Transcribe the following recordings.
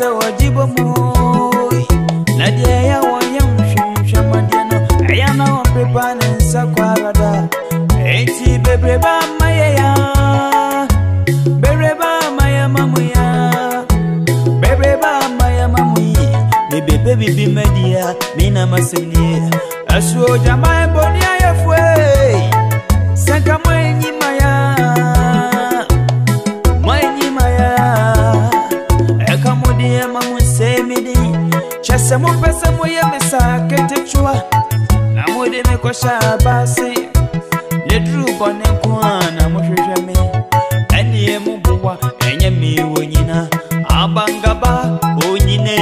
sa wajibu moi Nadia ya wanyamshu shamadiano Ayana waprepane sa kwa rada Eti bebreba maya ya Bebreba maya mamu ya Bebreba maya mamu ya Bebebe bibi media Mina masini Asuo jamae bonia yefwe Sanka mwe njima ya Chasa mupesa mwe mesa ketechua Na mwede mekosha basi Nedrubo nekuwa na mshushame Anie mubuwa enye miwe njina Abangaba unyine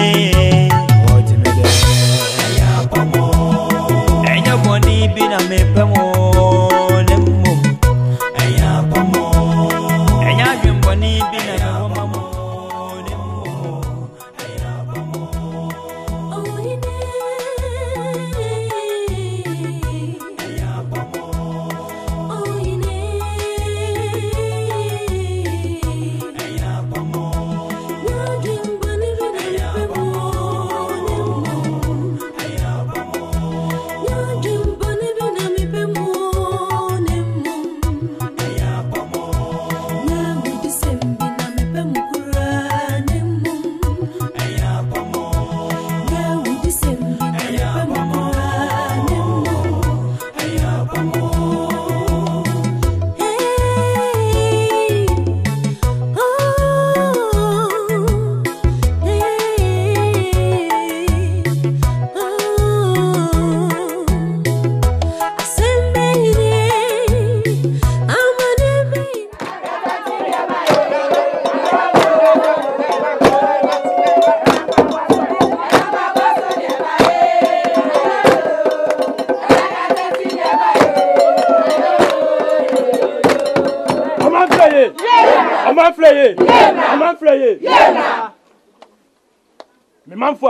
Wote mede Enye apamo Enye mwani bina mepemo Nemu Enye apamo Enye mwani bina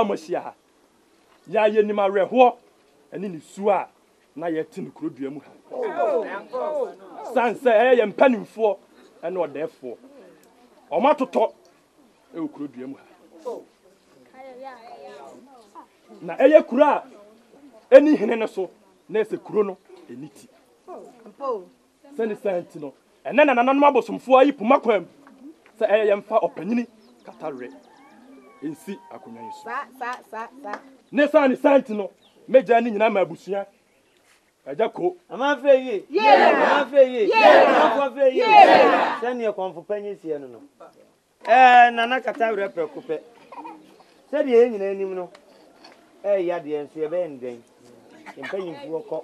Mosia ya ye ni ma reho eni ni sua na ye tin krodua mu ha sanse ye mpanimfo ene odefo o ma toto e krodua mu ha na eye kura eni hene ne so na ese kuro no eniti sene santi no ene na nananu abosomfo ayi puma kwam se eye mfa opanini katare Insi akunyanyi su. Sa. Nesa ni santi no. Meja ni nyina mabusuya. Ajako. Amafre ye. Yeah. Amafre ye. Yeah. Amafre ye. Yeah. Sani e konfupanyi sie no no. Nana kata wre prekupe. Sadi e nyina anim no. Ya de enso e be nden. Empanyi fuo kọ.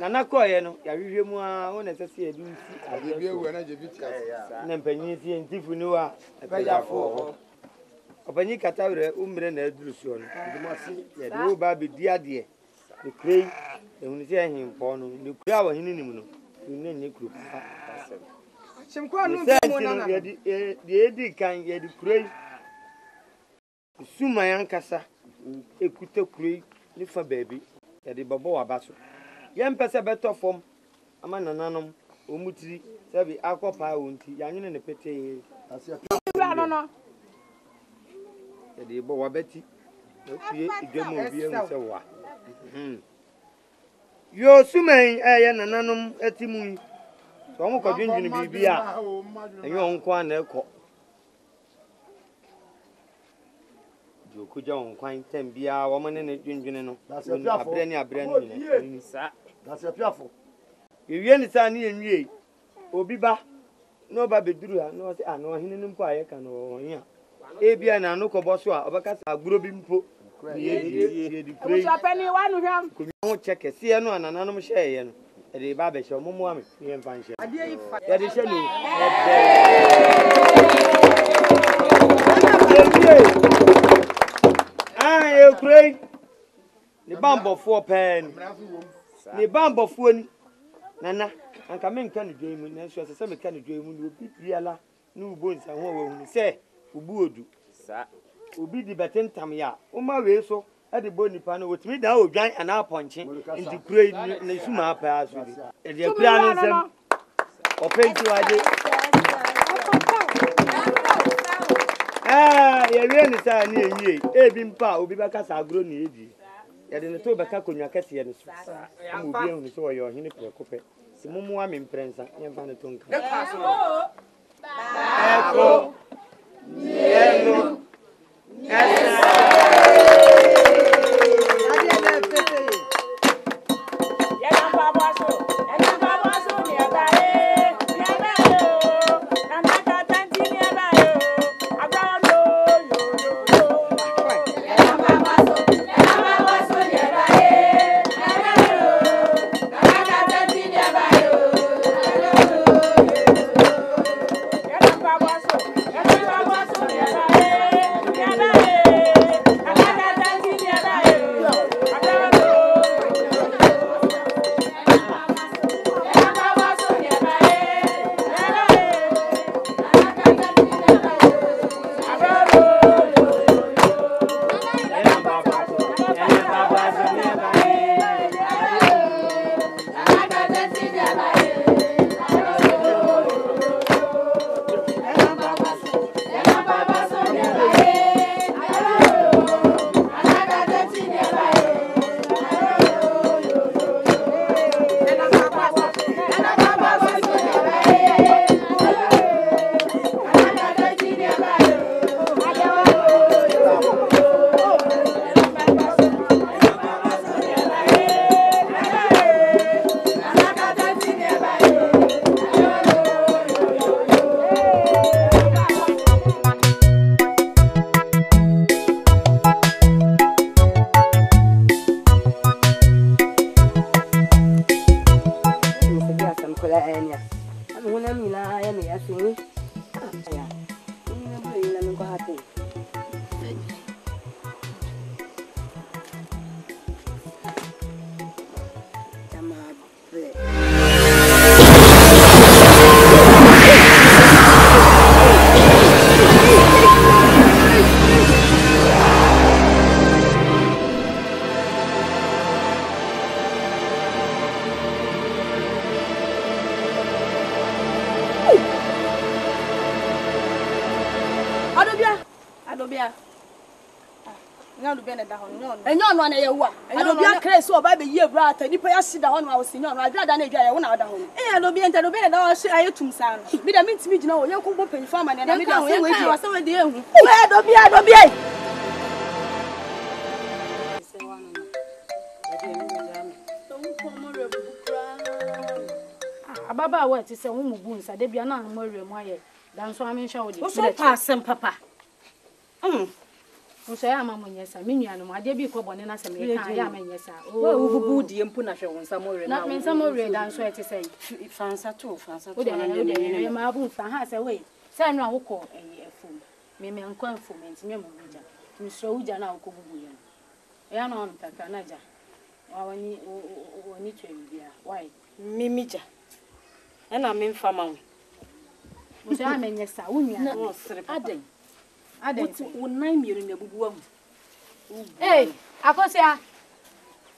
Nana kọ ye no, ya hwehwe mu a, won esese e du nti. Adebi ewu na je biti asa. Na empanyi sie ntifu ni wa. Ba ya fo. Obanyi katawre umre na edurusu onu ndimasi ya de oba be dia de e krei ehunisi ehimpo onu ni kura wa hinu nimu no ni ne kru pa asem chimkwa nu bi mo na ya de edi kan ya de krei suma yankasa ekute krei ni fa baby ya de babo wa baso ye mpese beto fom ama nananom omutiri sabi akopa wonti ya nyene ne pete asia no no de bo wabeti opie idemo obi ense wa yo sumen eye nananum etimu so mo kwadwendwene bibia enye onkwa na ekọ jo kuja onkwan tem bia wo mo ne ne dwindwene no abrani ni sa dasia piafo ewie ni sa ni enwie obi ba no ba beduru ha no se ano hinenum kwa ye kan o hia Ebia na no koboso a obakasa aguro bi mpo ye di pray. Oso apani wa no hwam. Kunwo cheke sie no anananom hye ye no. E de ba be hye omomo ame ye mfan hye. Ade yi fa. Ye de hye no. Ah ye pray. Ni bambofo pen. Ni bambofo ni. Nana, anka me nka ne dwen mu na so se me ka ne dwen mu no bi biala no bo nsa ho wa hu se. Ubuodu sa obi di betentam ya o ma we so e de boni pa no wotimi da odwan ana ponche ndi kure na suma pa aso de e de kura no sem o penti wade Hey, I can say,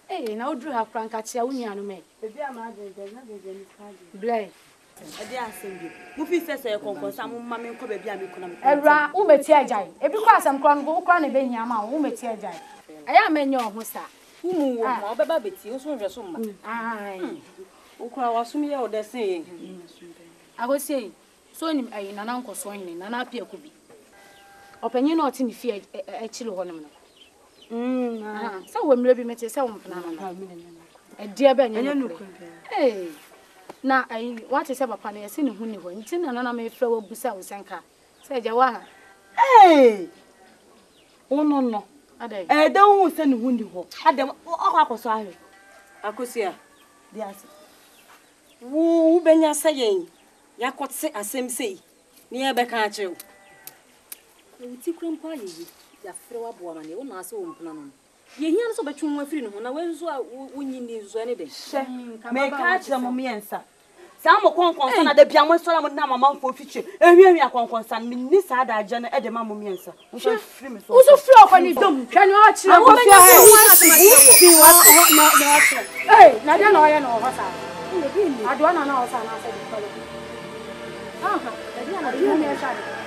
hey, now drew her frank at Yawianome. Blay. I dare send you. Muffy says, I can some mammy could be a ra, who may tear giant. Every class and crown go crown a benyama, who may tear giant. I am in your musta. Who are baby, you soon resume. Aye, Ukra was me out there saying, I was saying, Sonim, I in an uncle swinging, and I appear could be. Open you not in fear a chill ornament. So when maybe met yourself, a dear Ben, hey, now I want to have a panel, seen a honey went in, and I may flow Bussel Sanka, said Yawana. Hey, oh no, no, I don't send a windy hole. I don't, oh, I was sorry. I could see her. Yes, woo, Benya saying, Yakot say, as him say, near Beccacho. Ya frewa bwana ne wona ase wo mpana no ye hia no so betwe nwa firi no na wenzu a wonyi ni nzu ane de hye me ka akira mo miensa sa mo konkon sa na da bia mo sora mo na mama mfo fiche ehwiehwi akonkon sa me ni sa da agye na e de ma mo miensa wo so firi me so wo so firi akoni dom hwe no akira mo firi wa na da na oye no ho sa adwa na na ho sa na ase de tolo ah da dia na dia me sa de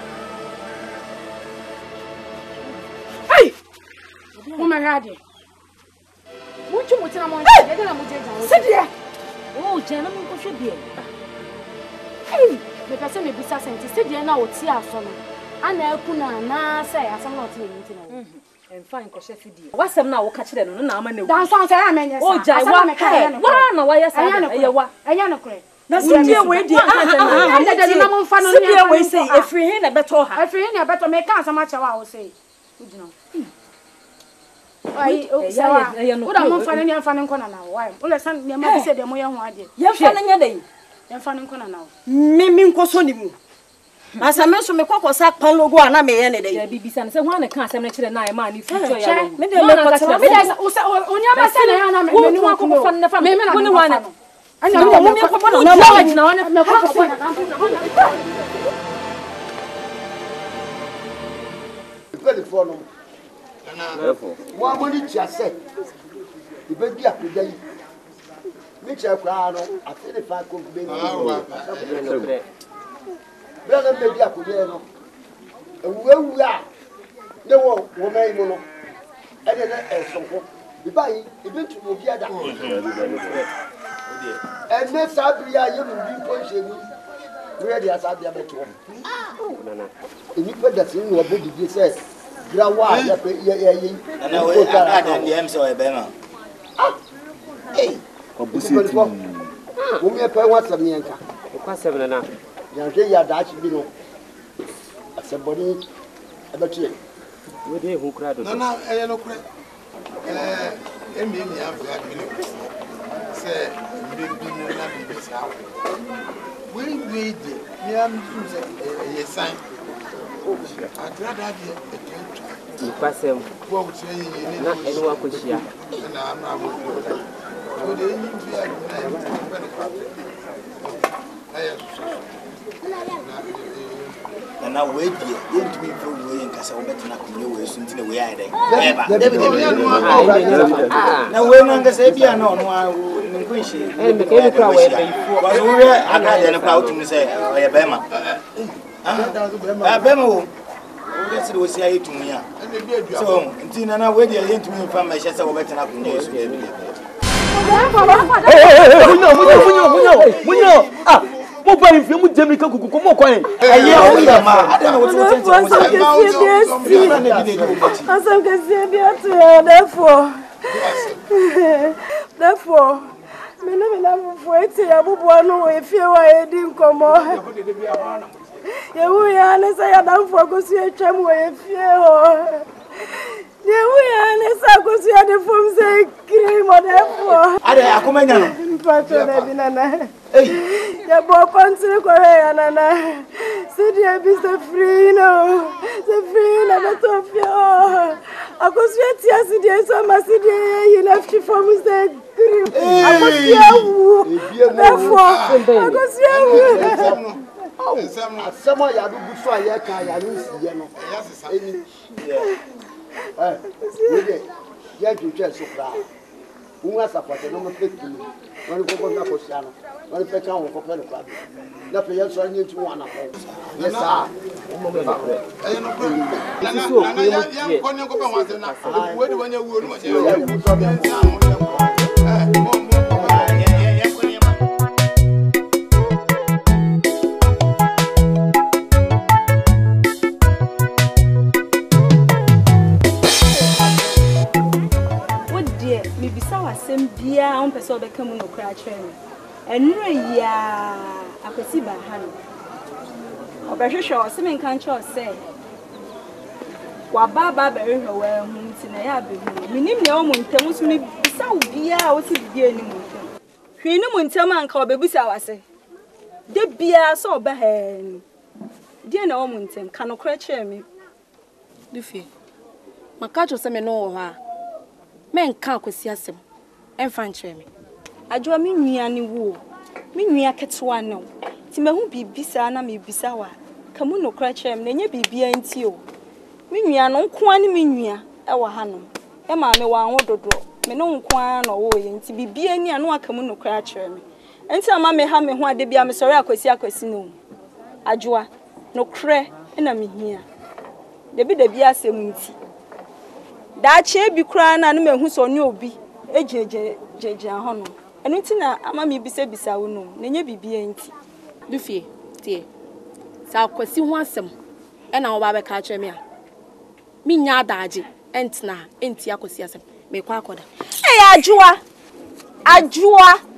Oh my God! What you want to know? Oh, Jenna, you should be. Hey, the person may be suspected. Said Jenna would see us on. And I could not say as I'm not in. And fine, Cosetti. What's up now? Catch them. No, I'm a down. Sounds I mean. Oh, Jack, why yes, I am a crate. That's the dear way. I'm not the number of fun. We say, if we hear better make us a much of our say. What I'm finding your fun and corner now. Why? Well, son, your mother said the more I did. You're finding your day. You're finding corner now. Mimim Cosonimu. As I mentioned, my cock was at Palogo and I may any day be sent. Someone can't send it to the 9 months. If you are, maybe I'm not going to Brother, baby, I could hear no. We are the woman, and then so the body, the bit of the other. And next, I'll be ready as I never told. If you put that in your body, you said, Grandma, I'm sorry, Bema. Hey, we may pay what's a Mianca. 7 and a half. No, I no credit. I mean, you have that minute. Say, we need a sign. I'd rather you pass him. And now wait here, won't be proving because I will bet not new ways until we are there. Now, when I say, no, I will wish it. And became a crowd. I got in a crowd to say, I am Bema. Bema, that's what we say to me. So, until now, wait here, to me from my chest, I will bet not news. Mo ba nfin mu jemi kan kuku ko mo ko yin eye o ya ma I don't know what to say about it as I'm going to say about it therefore me no me love for it ya bu bo no e fie wa e di nkomo ya wu ya na say ya dan fo ko su e twam wa e fie ho. Yeah, we are in a circle. We are the forms of cream on the floor. Are they accompanying? Patronabinana. The Bopans require Nana. Said you be so free, no, so free, never so free. I was yet yesterday, so my city, you left you for Mr. Cream. I was here, therefore, I was here. Oh, someone you have to go for a year, I lose Yano. Yes, I yeah, you just so proud. Who was up at the number 50? When you go on the Costiano, when the town will compare the family. That's why you're trying to one of us. Yes, I am. I know. Bia on person be come no cry train enure ya akwesi ba ha no obehwehwe o se men kan cho se wa baba be hwe wa hu ntina ya be hu minim ne o mu ntem so me bisa bia o se bia ni mu hwe ni mu ntem anka o be bisa wase de bia so ba ha ni de ne o mu ntem kan no cry train me dufi maka cho se me no ha men kan akwesi asem Enfantre me. Adwo me nua ne wo. Me nua ketewa ne wo. Ti mahu bibisa na me bisa wa. Ka mu nokra kire me nya bibia nti o. Me nua no nkoa ne me nua e wa hanom. E ma me wa ahododo. Me no nkoa na wo ye nti bibia ni anu aka mu nokra kire me. Enti ama me ha me ho ade bia me sori akwesi no. Adwoa nokra na me hia. Debi asem nti. Dache bi kura na no mehu so ne obi ejeje ahono. Enu ti na ama me bisa wo no. Na nya bibia nti. Dufie tie. Sa kwasi ho asem. E na wo ba be ka kire me a. Mi nya daje entina enti akwasi asem. Me kwa akoda. Eya ajua.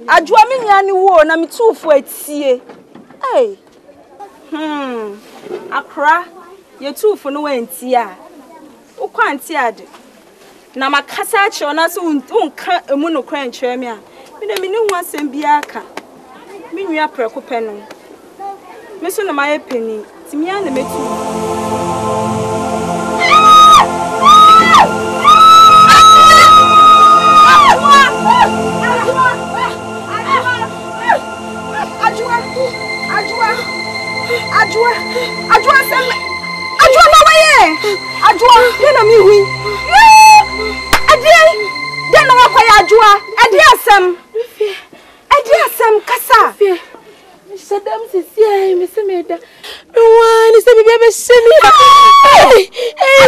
Ajua mi nya ni wo na me tufu atie. Ei. Akra ye tufu no enti a. O kwanti ade. Na makasa kire na so unka emu no kran kire me a. Me na me ne hu asem bia ka. Me nwa preko pe no. Me so na maye peni. Ti me na metu. Ajua, then I'm you. Adieu, then I'm quite Ajua. Adieu, some Cassa. Saddam says, Yea, Miss Ameda. No one is ever seen me. Come here. Hey!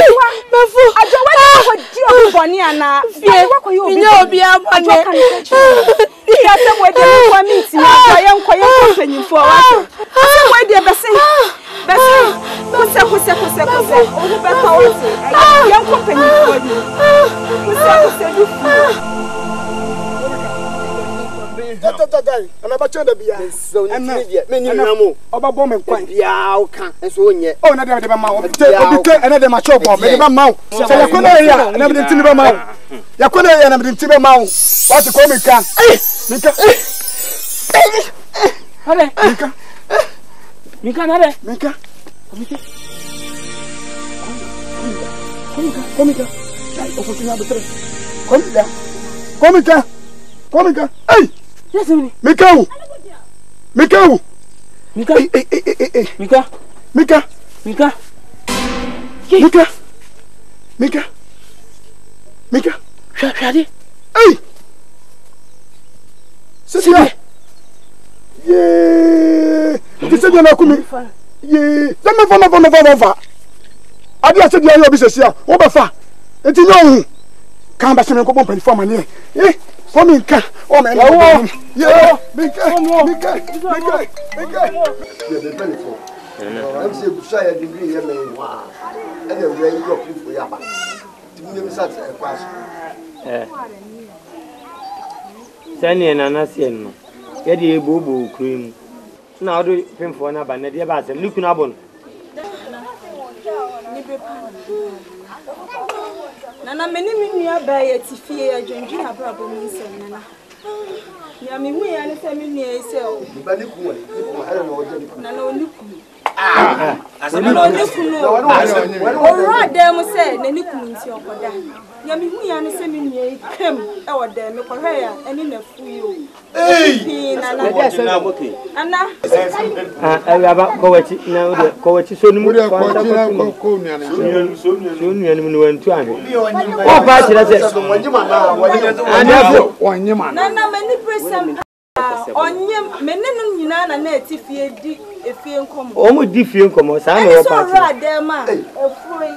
Yes, Mika. Shadi. Hey. Sisi. Yee. Sisi na kumi. Yee. Zama vana. Adi asidi ya yobi sisi ya. Oba fa. Eti nyo. Kamba sisi mko bomba ni forma ni. Eh. Mika. Oh man. Yeah. Mika. I'm saying, I degree here, wow. And then we are dropping for Yaba. Sandy and Anasian, Eddie Bobo cream. Now do him for another, and the Abbas and looking up on. Nana, many nearby at Tifia, Jangina Brabham. Yammy, I understand me, so. But I don't know what as a man, I Onye menenu nyina na etifie di efie nkomo. Omo di fie nkomo sa na oba. So ra dem a efoi.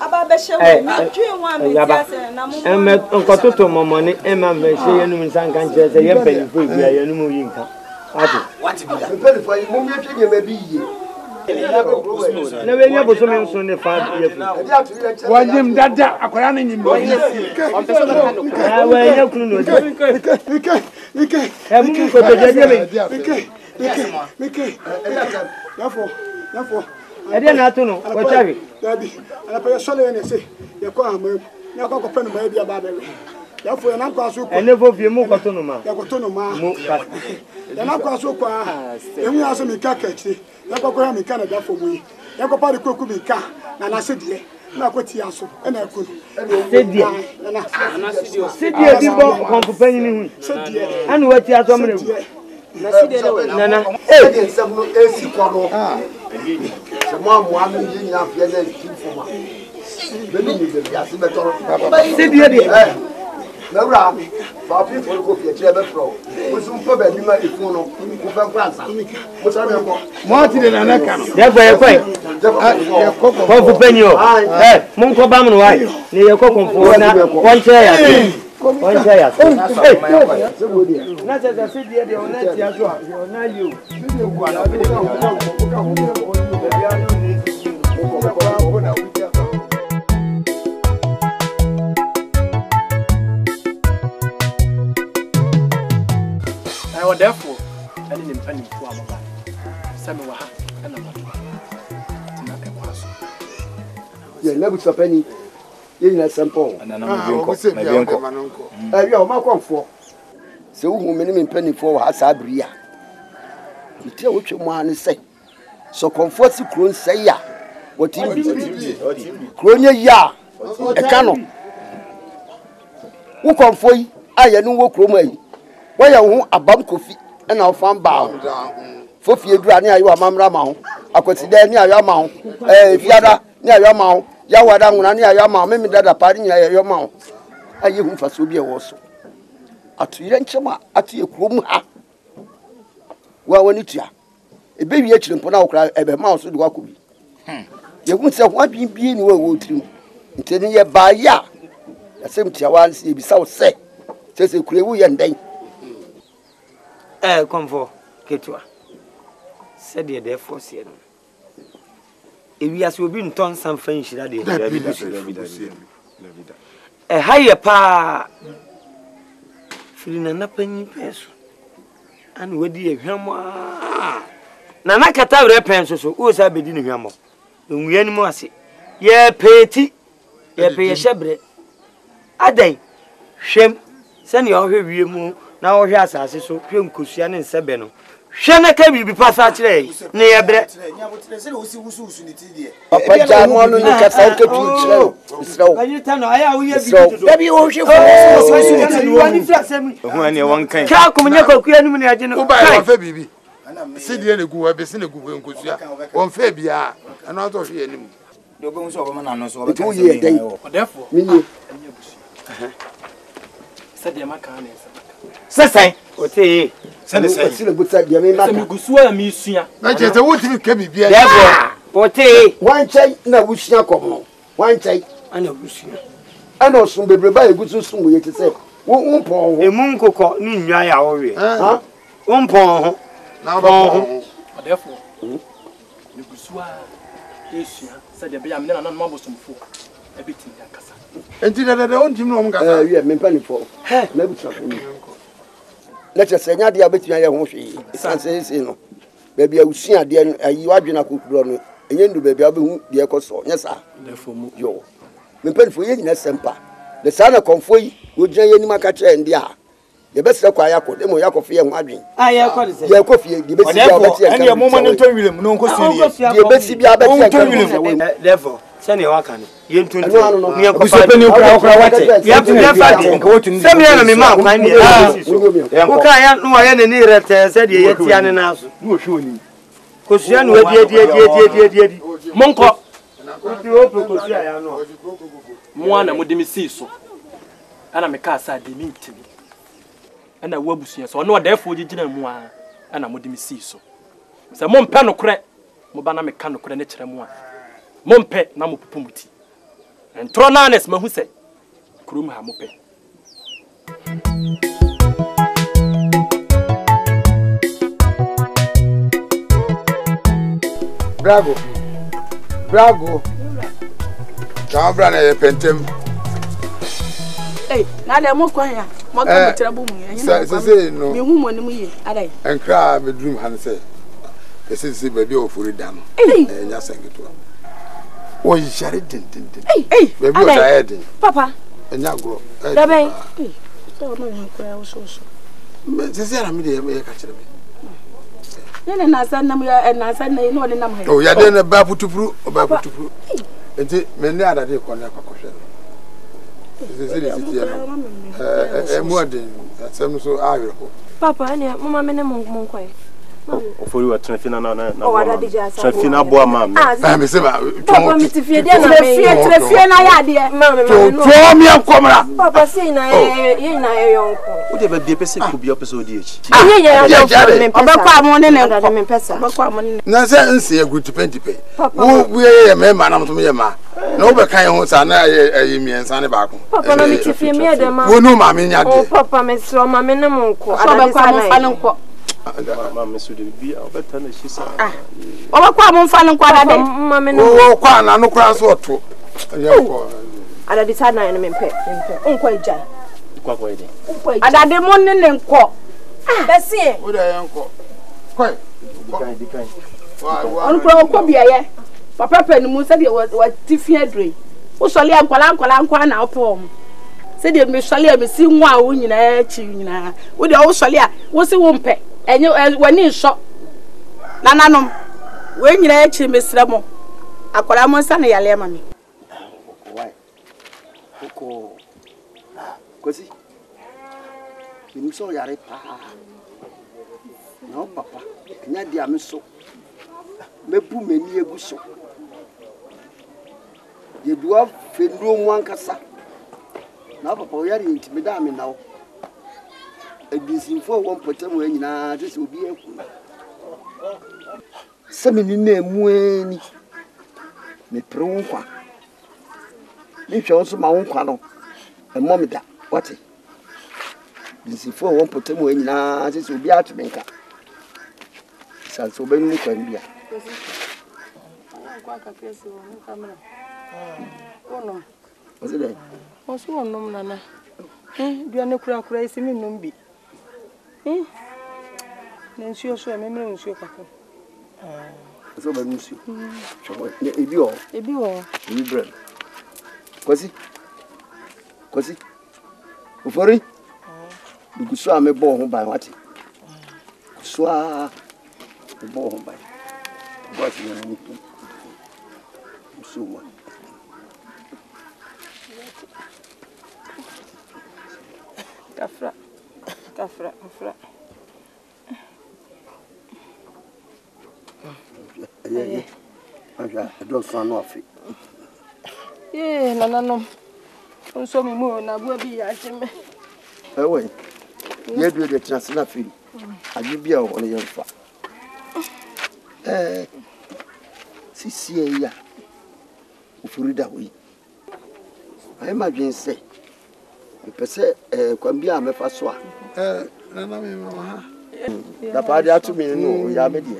Aba be she we mi twi nwa mi jase na mo. Emme nkototo momo ni emma be she yenu mi san kan jase ye peli fo bi yenu mo yi nka. What be that? Peli fo mo mi atwe ye ma bi yi. Na we nya bo so mi so ne fa ye fo. Wanyim dada akwara na nyim bo ye. On person na no. Ah we nya kunu no. Mickey, therefore, I did not know what I did. And I pay a solid and say, you can't move. Now, go to the baby about it. Therefore, an uncle soup and never be more autonoma. Then I'll go so far. Then we ask me, Kakati, never go in Canada for me. Never party cook me car, and I said, yeah. Na kwati aso ena ku sedia na sedia di bo konfopani ni hu sedia anu wati aso mre na sedia lewe nana sedia sablo esi kwado sema mo anu yin ya fie na ti fuma beni ni sedia se betoro sedia di Now, Rami, but people go to the pro. Who's on for the money for Martin and therefore, I didn't intend to our back. Samuel and number two. Your levels of penny, you know, some poor, and uncle. I for. So, who many penny for has Abria? You tell what you want to say. So, comfort you, Cron say ya. What you do? Cronia ya, a canoe. Who come for you? I know what Cromway. Why are you a bum coffee and our farm bound? For few granny, you are Mamma Mount. I consider near your mount. Fiada near your mount. Yawadam near your mount. Maybe that a party near your mount. I give him for Subia also. At your chama, at your crumb. Well, when it's ya. A baby actually put out cry every mouse would walk with me. You won't say what you be in your wood. Intending ye by ya. The same Tiawan see beside say. Says a crew and then. Come for Ketua, said the therefore. If we as we been torn some French that day, a higher pa feeling an uppenny pencil and with the hammer. Nana Catavre pencil, so who's I beginning hammer? We any more see. Ye pay tea, ye pay a shepherd. A day, shame, send your review. Now he has a so prim Cusian and Sabeno. Shana can be passed out today. Near bread, Sessay, or say, send us a good side. You may not be seen. I just want to be a one child, no, which now come. One child, I know. I know some baby by a good soon. We say, Wompo, a monko called Ninja. Huh? Wompo, now, therefore, you could swear, said the Biam, not mobile some fool. A bit in that castle. And did I don't you know? You have been planning for. Let us say, Nadia, but you are she. Says, you know, baby, I will see a dear, you are going to cook run. And you do baby, I will be a cost. Yes, sir. Therefore, you. We pen for you in a semper. The son of Confoy would join any macacher and dear. The best of Kayako, the Moyako Fia Madrin. I am called your coffee, the best of your moment in Terminum, no question. Your best of your best. Therefore, send your account. You have to get back and go to Samuel and the Mount. I know I am in here at said Yetian and us. Cosian, where did Monko? Moana would be so. And I'm a car side, they mean to me. And I will be so. No, therefore, you didn't want. And I would be so. Some Monpanocrat, Mobana mechanic, and Monpe, Namupumuti. And Tronanes Mahuse Krum Hamope. Brago, Brago, Cabran, Pentem. Hey, Nada Moquia, Moquia, no, you woman, me, and cry with dream Hanse. This is the baby of Furidam. And just sang it to him. Oh, you shall it. Hey, baby, I Papa, and now grow. Hey, hey, don't know so. But this is a media catcher. Then I said, no, no, oh, you are then a babu to brew, a babu to brew. And many other day call that question. This is a more than that. So I will. Papa, and your mamma and a monk. Ofuru atrefina na trefina boa mama me se ba trefia na ya de mama to mi akomra papa sei na ye na ye yonko o de ba bi pese ko bi o pese o di echi ye ye obakwa mo ne ne da me pesa obakwa mo ne na se nsi egu tipe wo bu ye me ma na mo ye ma na obekan ho sa na ye mi ensa ne ba ko papa na mi tifie mi de ma wo no ma me nya de o papa me so ma me ne mo nko obakwa mo fa nko Mamma should be a better than she said. Oh, come on, Fan and Quadra, Mamma, no, Quan, and no cross or two. And I decided I am in pet. Uncle Jack. And I did morning and call. That's it. Would I uncle? Quite. Uncle Cobia, Papa and Musabi was Tiffany. Who shall I uncle now, Pom? Said you, Miss Shalia, be seen one winning a china. Would the old Shalia was a womp? And you as when you shop. Nananum, when you let him, Miss Ramo. I call a monster, a lemon. Why? Coco, Cosy? You saw your papa. No, papa, not the amisso. Mepu may be a bushel. You do have Fendrum one cassa. Now, papa, we are intimidate me now. For one potato, and this will be a seminine name. Me prunqua. If you also my own quano, a momita, what it is for one potato, and this will be out to make up. Salsobin can be. Was it? Was one nomana. Do you know crack racing in Numbi? Then she also a memory on Sugar. So, but Monsieur, a bill, you bread. Cosy, for it? You could swam a ball home by what? Swam a ball home by what you so much. Kafra. I don't sound off it. Yeah, no. I'm so moved. I will be at him. Away. You do the translation. I will be out on your fat. Sissia, if you read that way, I imagine say. Pese kwambia amefaswa nana mimi mama da padi atumi no ya medie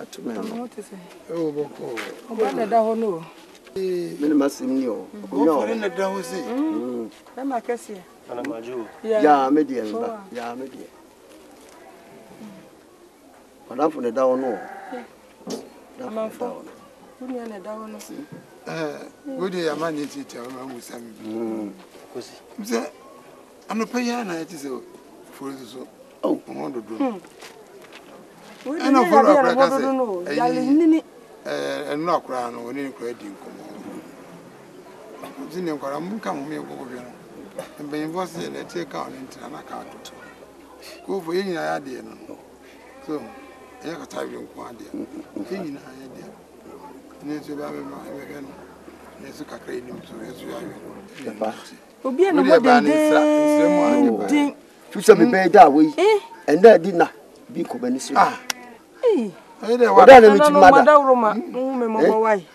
atumi no o boko o ba na da ho no mimi masim ni o o na da ho si na makasi na maju ya medie kana fune da ho no na mafo kunya na da ho no gudi ya mani tita mama musami I'm not paying. I just for so. Oh, I want to do. I know for a break. I know. And not crown or any credit. Zinio, I'm coming here. And being forced to take out into an account. Go for any idea. So, I have a type of idea. Any idea. Next to Babylon, next to Cacradum, so as you are. Obi na mo de din fusa me be da we and na di na bi ko be ni so eh da wa da na mi ti ma da roma mu me mo mo wai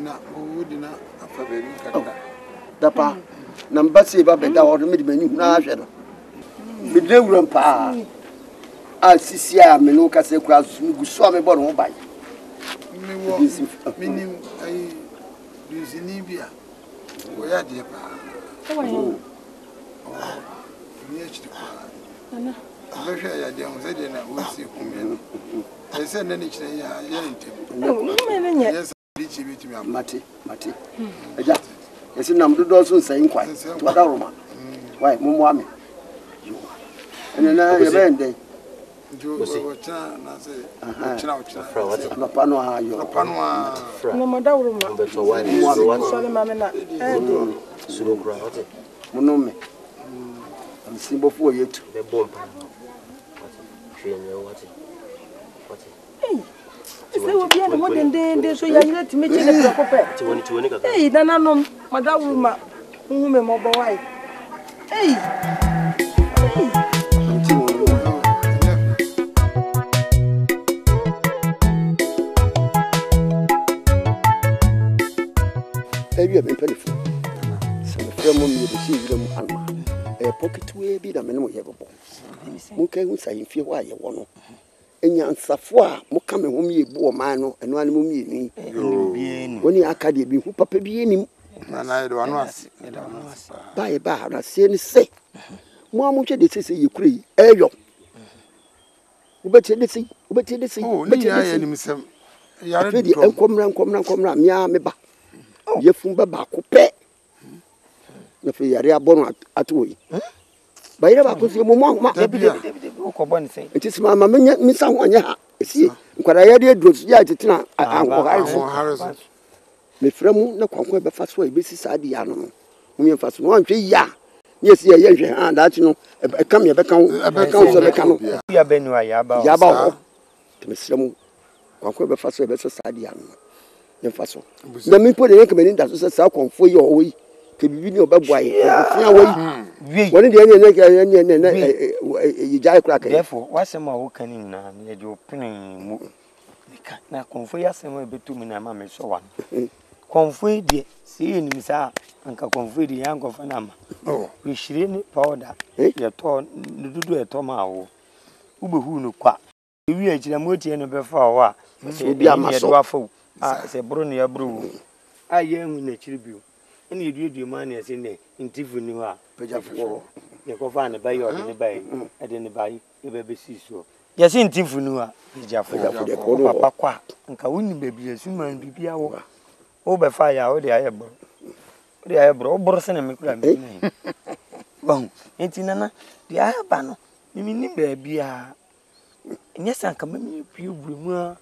na o di na afa be ni ka da pa na mbase ba be da o me di be ni na hwe do me de wura pa a sisi a me no ka se kwa su guso me bo no ba me wo me ni ai di zinibia o ya di pa oh, yes, the father. I shall have young Zedina who see whom I send any day. I am telling you, yes, Matty. I just, it's a number of those who say, quite, what are woman? Why, Mummy? You are. And another day, you will turn and say, Lapanoa, your Panoa, no, Madame, that's why you want Solomon. So crowded. Monome. I'm simple for you to the ball. train you what it? What it? Hey, say we be on the modern day, so you need to make it the proper. Tiwoni kaka. Hey, nana no, madam Wilma, who me mo boy? Hey. Have been plentiful. Some of them may receive them alma. A pocket will be the men we have a bomb. Mukan say if you were you want. And your safoa, Mukame, whom ye bore mano, and one whom ye mean. When you are caddy, who papa be in him. And I don't know. By a bar, I say, Mamucha, this is you cree, Ayo. But you see, oh, I am come round, ya meba. Ye fumba baku pe. Na fe yare abonu atoi. Ba ire baku se momong ma debi o ko bon sen. Ntisi ma ma mi san ho anya ha. Esi nkwara ya de duro ya titina an me fremu na kwankwa be fa so e be sisa de ya no. Mo me fa so wan twe ya. Ni esi ya hwe ha da ti no e ka me be kan so be kan no. Ya benu ya ba. Ya ba o. Mesremu kwankwa be fa so e be sisa de ya no. Faso na mi pode yen kemeni da so sa konfo ye oyi ke bibi ni obagwa ye afia oyi woni de yen na ye jai kura ke therefore wasema wo kanin na me je opinin mu nika na konfo ya sema betumi na ma me so wa konfo de se yin mi sa anka konfo de yango fana ma oh we shireni powder ye to dudu e to ma wo ubehu no kwa ewi ajira moti no be fa wa se bi amaso ah, se bro ni abro. Ah, yengu ne chiribu. Eni eduedu ma na se ne ntivu ni wa peja fo. Ne ko fa na ba yo ni ba yi. E de ni ba yi e be be si so. Ye se ntivu ni wa peja fo. Papa kwa. Nka woni bebi esu man bibi awo. O be fa ya o de aye bro. O de aye bro. O bro se na me kula mi na. Bon, enti nana, de aye ba no. Mimi ni bebi a. Enye sanka mimi pio bruma.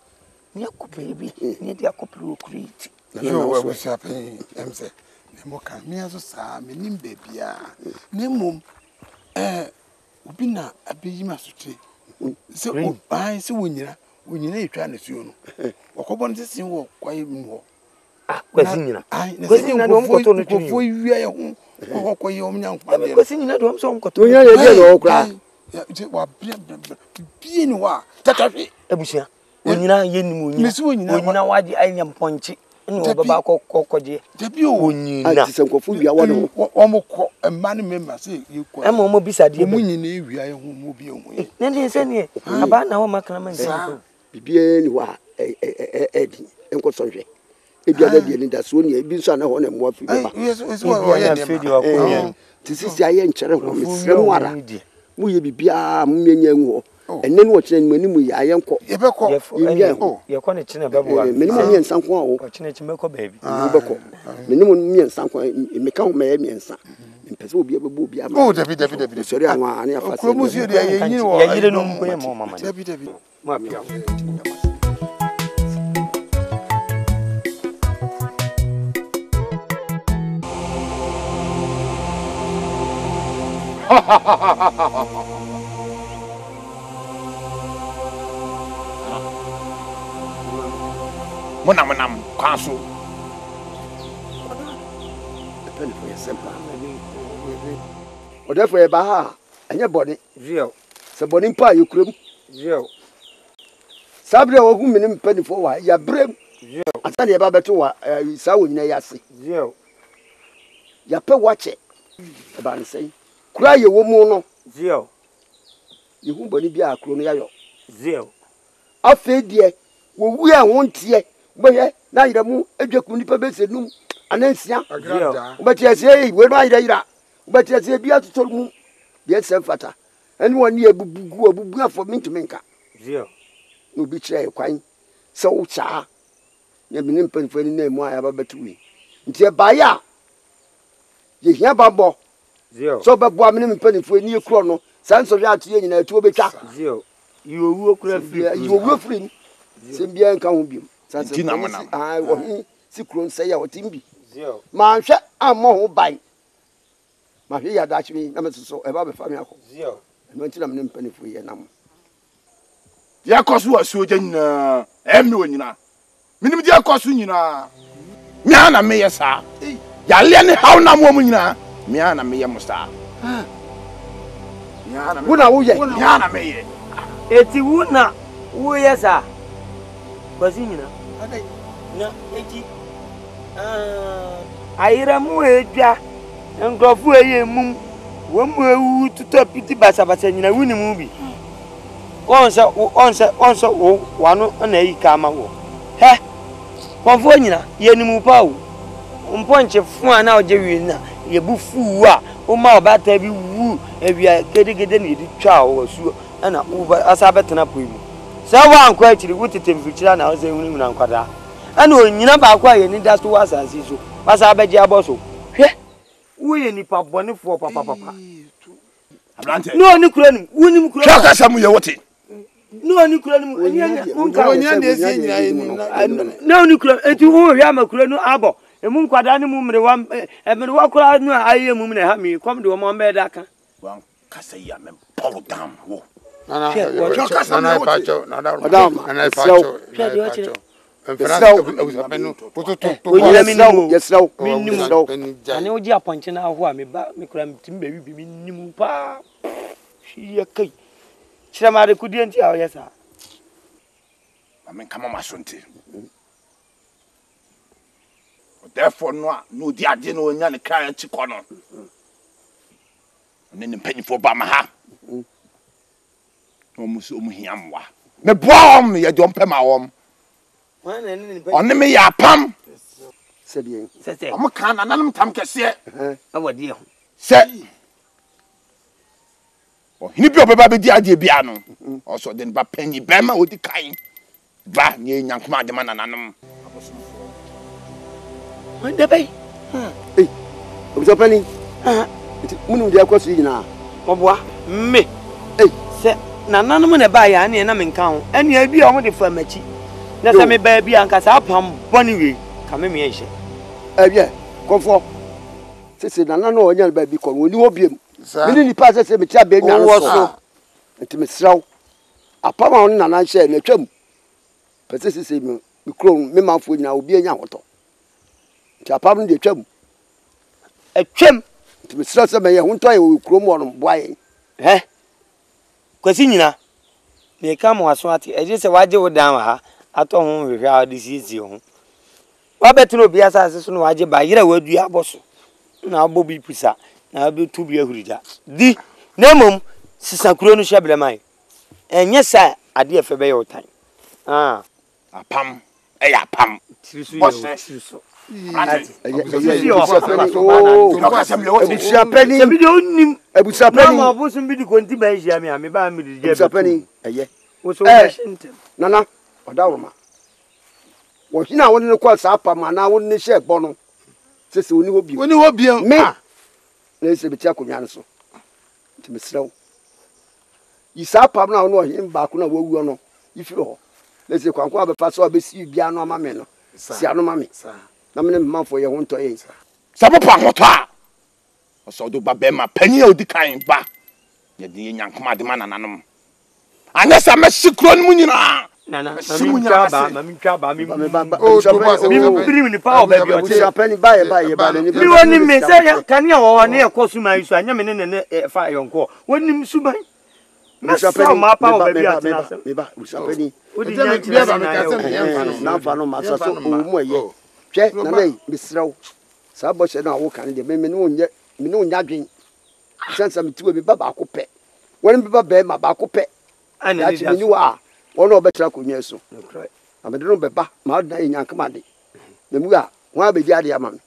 Ni baby, ni dia koplu create. No we was happy. Em say, "Nemo kan me aso sa me nim baby a." Nemo obi na abeyi ma so tre. Se o ban se wonyira etwa na suo no. Okobo nti sin wo kwae mu ho. Ah, kwasi nyina. Kwasi nyina do mko to no twi. Ko wiya ye ho. Ko kwae o mnyan kwa na. Kwasi nyina do mso mko to. Onya ye bia no okra. Wa bia ni wa. Tatafi ebusia. Onyina yenimu onyina waje anyam ponchi ni obaba kokoje debi onyina tisankofo wiya wono omukọ emma ni member say yekọ emma omo bisade munyina ewiya ehu mu bi omu ne ne se ne aba na ho makana mansa bibie ni wa edi enko sonhwe ebi ada die ni da so ni ebi so na ho na mu afi ba yes wo ya fedi wa kunye tisisi aye nchere ho mesremu ara mu ye bibia mu menye nwo and then watch them when we are young. You go, you're going to million some baby. Minimum means some in Macau, maybe and some. In Peso be able to be a more deputy. Sorry, I'm one. I didn't know where more, Mamma. Deputy, ha ha ha ha ha. Monam Castle. The penny for your simple. Or therefore, Baha, and your body, Gio. Sabonin pie, you crimp, Gio. Sabria, whom penny for why, your brim, Gio. I tell you about Batua, I saw in Nayasi, Gio. Your pet watch it, the band say. Cry your woman, Gio. You won't believe your cronial, Gio. I fed ye, we are won't ye. Boye na ira mu ejeku nipa besenu anensia obetiase we no ira obetiase bia tutol mu bia semfata eni woni ebubu afọ mintumenka zio no bi chire kwan se wo cha na bi nimpen fani na mu aya babetuwe nti e baya ye hia babọ zio so babọ amene mpen fani ye kro no sanso bia atu ye nyina atu obetwa zio yo wu okura fri yo wu fri sembia nka ho bi Tinaman, I won't see Cron say our timby. Man, shut up, more bite. My hair, that's me, number so above a family. Zero. And when I'm penny for your number. Dear Cosmo, Sojan, Emily, Minimum dear Cosmina. Miana Maya, sir. Yalian, how now, woman, Miana Maya Musta. Yana Maya. It's a wood now. Oh, yes, sir. Cosina. I am Muja and Goffway Moon. One to top it by Sabatin in a winning movie. Once, one on a camera. Heh, Confonia, Yenimupau. On punch of one out, Jerina, your buffua, or my bat every woo, if you are getting any chow or so, and over as I better up with you. So I'm quite to the wood temperature and I was a woman on Cada. I know you never acquire any dust to us as you, as I bet your bosso. Heh, we any pop bonnet for papa. No, no, Clem, William Crocker, some water. No, no, Clem, no, no, Clem, and to who I am a Clem Abo, a moon quadanum, the one, and when walk around, I am woman, have me come to a mom bedaka. Well, Cassayam and Paul Dam. Therefore, no, the idea no any kind of corner. And then the penny for Bamaha. No, Musu Muhiamwa. The bomb, you don't pay my home. On me, APAM. Said you. Said you. I'm a can, and I'm Tamcassier. Our dear. Say. Oh, he be a baby, dear, dear piano. Also, then Bapenny Bama with the kind. Bah, young man, and anum. When the bay? Hey, what's happening? It's Munu de Cosina. Oboa, me. Hey, sir, Nanamana by any and I'm in count, and you'll be on the furniture. That's a baby and Casapam, Bonnie, Camimiation. Yeah, come for. Says Nano, a young baby called William. Suddenly passes a child baby also. And to Miss Row, a pound and I share in a chum. But this is him, you crown, me mouthful now be a young auto. Chapam de chum. A chum to Miss Rosa may a hunter will crown on why. Eh? Cosina, they come was what I just a wide over down her. At home without disease, you. What better be as soon as I buy your word, you are boss. Now, Bobby Pisa, now be two beer reader. The Nemum, Sister Crono Shablamai. And yes, sir, I dear for your time. Ah, APAM, APAM. Nana. Odawoma. Wo hina woni ne kwa sapa ma na woni ne she gbo no. Sese woni hobi. Woni hobi en. Me. Na se beti akonwa ne so. Ti mesrew. Yi sapa na woni ohim ba ko na wo wu no. Ifiro ho. Na se kwankwa abefa so abesi bia no ama me no. Si ano ma me. Na me ne manfo ye ho nto ye. Sapa pa hoto a. Oso do ba be ma pani e odi kan ba. Ye di nyankoma de ma nananom. Anesa me sikro no nyina. Nana, Maminka, Mimba, oh, so oh no, better so. I don't beba, Madame the Muga, why be the man?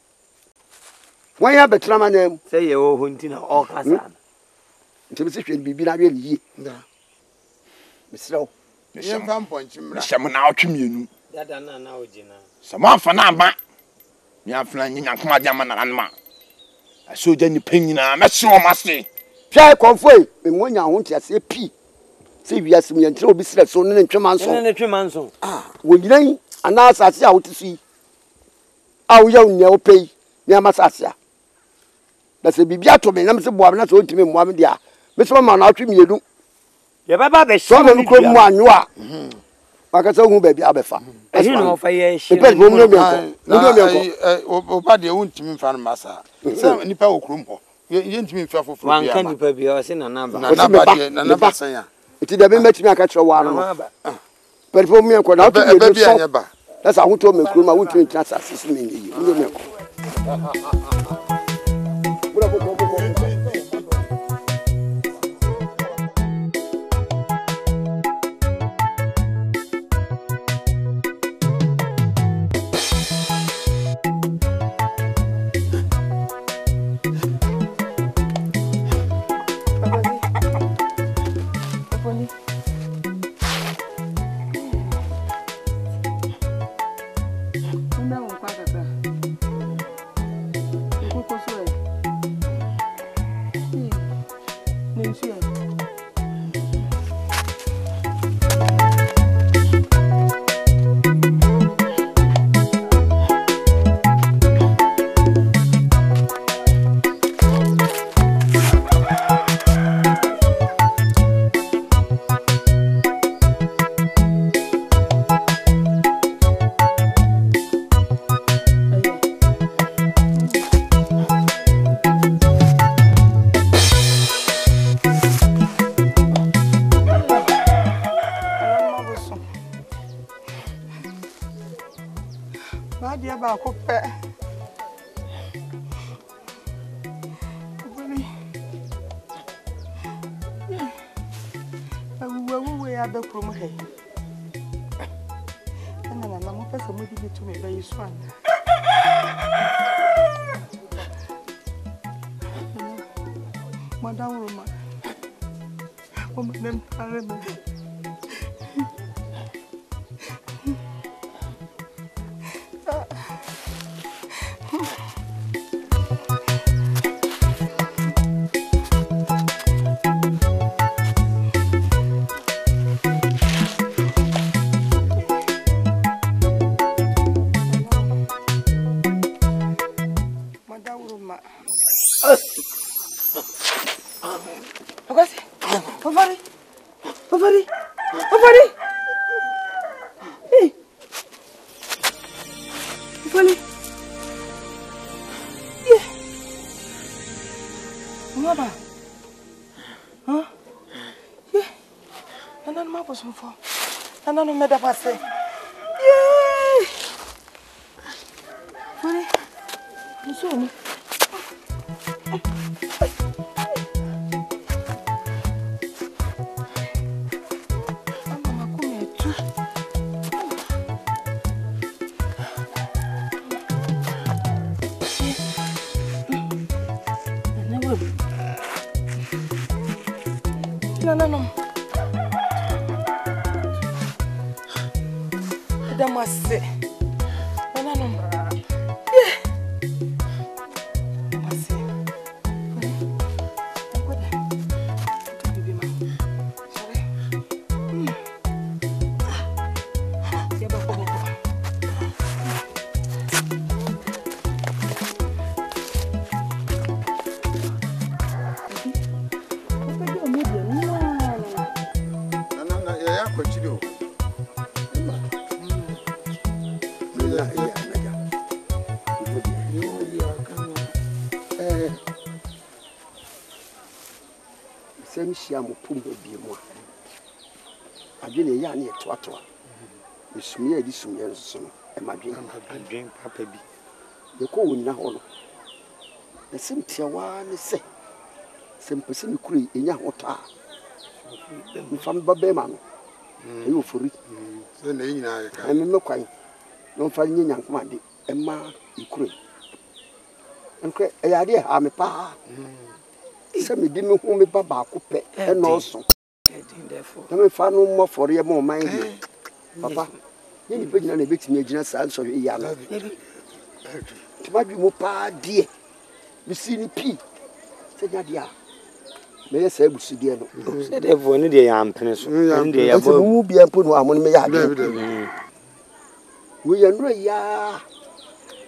Why have a trammer name? Say, oh, Huntina or Hassan. Be Miss Row, some point, someone out to me. That I know, Gina. Someone for number. You are flying in a commandant and man. I saw Jenny Penny, I met so much. Try convoy, and when you want to say P. See, we are seeing a true business on the 3 months. Ah, we didn't announce us out to see. Our young Neo pay, Yamasasia. That's a Bibia to me, I'm so bored, not so to me, Mohamedia. Miss Mamma, I'll trim you. No, no, me da passe. Yay! Fui. No sono. No, no, no. Mase, mana nombor? Yeah, mase. Aku dah, bibi mah. Sorry. Dia bawa. Apa dia media ni? Nana, ya aku cium. Siamo pumbo biemo. Adwene ya na ye toatoa. Esumye edi sumye nso no. E madwen papa bi. Ye ko woni na ho no. Na semtia wa ne se. Sempese ne kure enya ho ta. Mfam babe ma no. E wo fori. Se na nyina ye ka. Ene no kwan. No mfa nya nyankomade. E ma ikure. Enko e ya de ha me pa. Semi di me home baba akupe e no so therefore fa no mo for ye mo man he papa ye ni pe gina na betimi agina san so ye ya no tmadwi mo pa die mi si ni pi se gina dia me ye se busi die no se de vo ni de ya ampene so ndi ya bo mu bi ampo no amon me ya de we ya no ya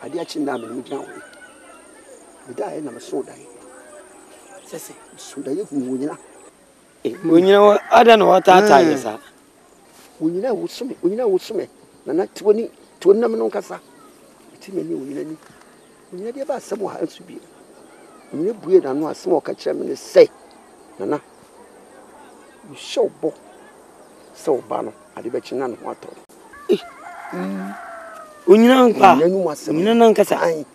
ade a chinda me ni gina we da e na me so da Sese, sudah yuk mungkin lah. I don't know what I is. We know what's me, we know what's me. Not 20 to a nominal cassa. Timmy, we never someone else to be. You breed and no smoke at Chairman is say. Nana, you show bo. So, Bano, I bet you none of what. Unyanka, was a Nancassa.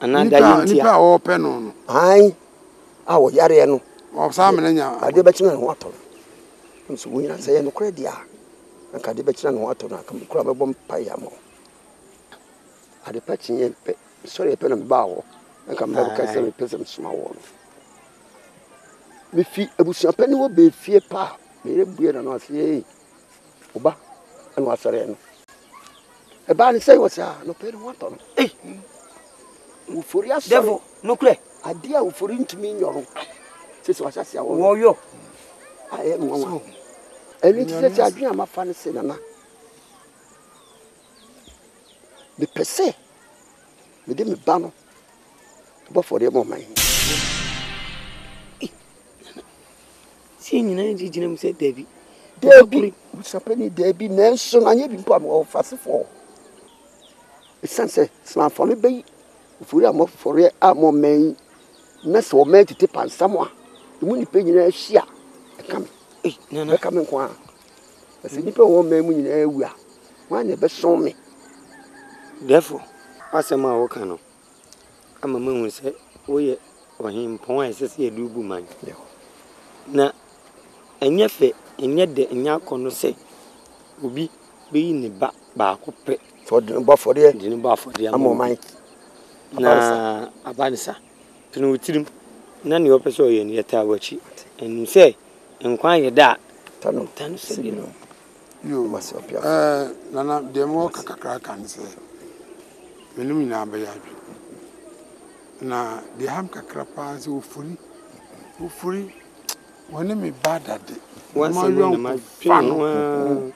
Another India or Penon. I, our Yariano, or Samuel, I bet you none of what. And so we say no credit. I can't bet you none of what I can grab a bomb payamo. I bet you, sorry, a pen and bow. I can never catch any peasant small. If it was a penny, would be fear pa, very weird and was yea. Oba and was a ren. A bad say was a no penny water. Eh, for your devil, no clear. I deal for him to mean your own. This was just your warrior. I am one. And it says, I dream of fancy and the per se, the dim banner. But for the moment, seeing you said, Debbie, Debbie, what's happening, Debbie Nelson? I even come off fast for the sunset, smile for me, baby. If we are more for a more main, mess or men to tip on someone, the money pay in a shia. I come, eh, no, coming one. As a nipple woman in the area, one never saw me. Therefore, I said, my canoe. I'm a moon say, oh, yeah, or him points as a double man. Now, and yet, and yet, no say, will be being the back back for the buffalo, the buffalo, the ammo mine. Now, Abansa, to know with him, none your person in your tower cheat, and say, and quiet that. Tan, you must appear. Nana, the more crack and say, Melumina by na the hamka crappers who fully, when me bad at it. One more young man,